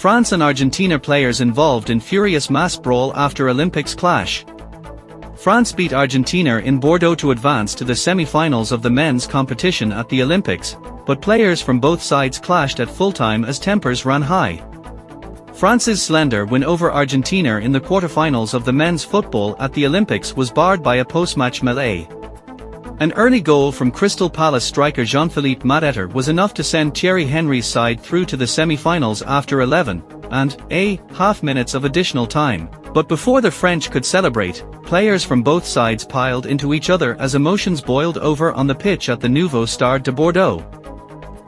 France and Argentina players involved in furious mass brawl after Olympics clash. France beat Argentina in Bordeaux to advance to the semi-finals of the men's competition at the Olympics, but players from both sides clashed at full-time as tempers ran high. France's slender win over Argentina in the quarter-finals of the men's football at the Olympics was barred by a post-match melee. An early goal from Crystal Palace striker Jean-Philippe Mateta was enough to send Thierry Henry's side through to the semi-finals after 11 and a half minutes of additional time. But before the French could celebrate, players from both sides piled into each other as emotions boiled over on the pitch at the Nouveau Stade de Bordeaux.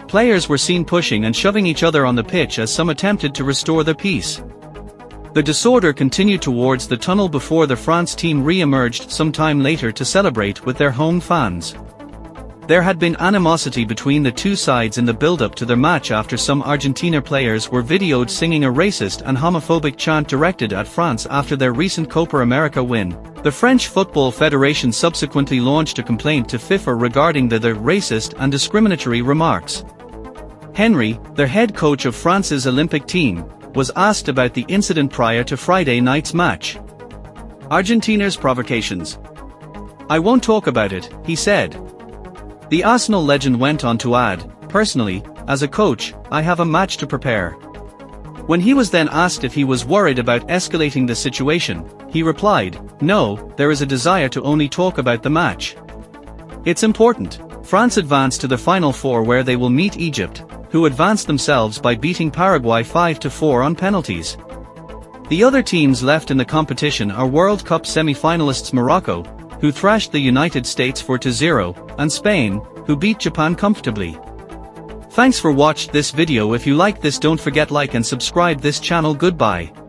Players were seen pushing and shoving each other on the pitch as some attempted to restore the peace. The disorder continued towards the tunnel before the France team re-emerged sometime later to celebrate with their home fans. There had been animosity between the two sides in the build-up to their match after some Argentina players were videoed singing a racist and homophobic chant directed at France after their recent Copa America win. The French Football Federation subsequently launched a complaint to FIFA regarding their racist and discriminatory remarks. Henry, the head coach of France's Olympic team, was asked about the incident prior to Friday night's match. Argentina's provocations. "I won't talk about it," he said. The Arsenal legend went on to add, "Personally, as a coach, I have a match to prepare." When he was then asked if he was worried about escalating the situation, he replied, "No, there is a desire to only talk about the match. It's important." France advanced to the Final Four where they will meet Egypt, who advanced themselves by beating Paraguay 5-4 on penalties. The other teams left in the competition are World Cup semi-finalists Morocco, who thrashed the United States 4-0, and Spain, who beat Japan comfortably. Thanks for watching this video. If you like this, don't forget like and subscribe this channel. Goodbye.